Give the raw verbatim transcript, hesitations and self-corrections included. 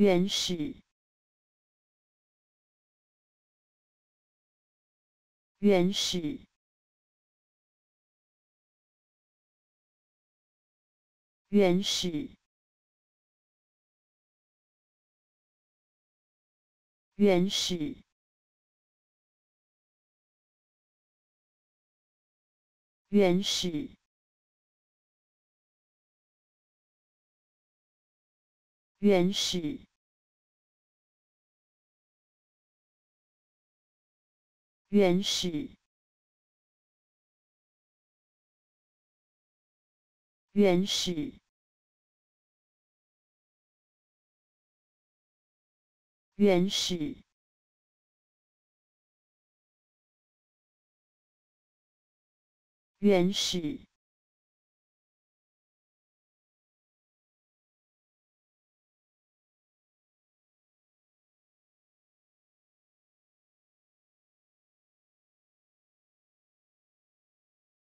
原始，原始，原始，原始。 原始，原始，原始，原始，原始。 原始，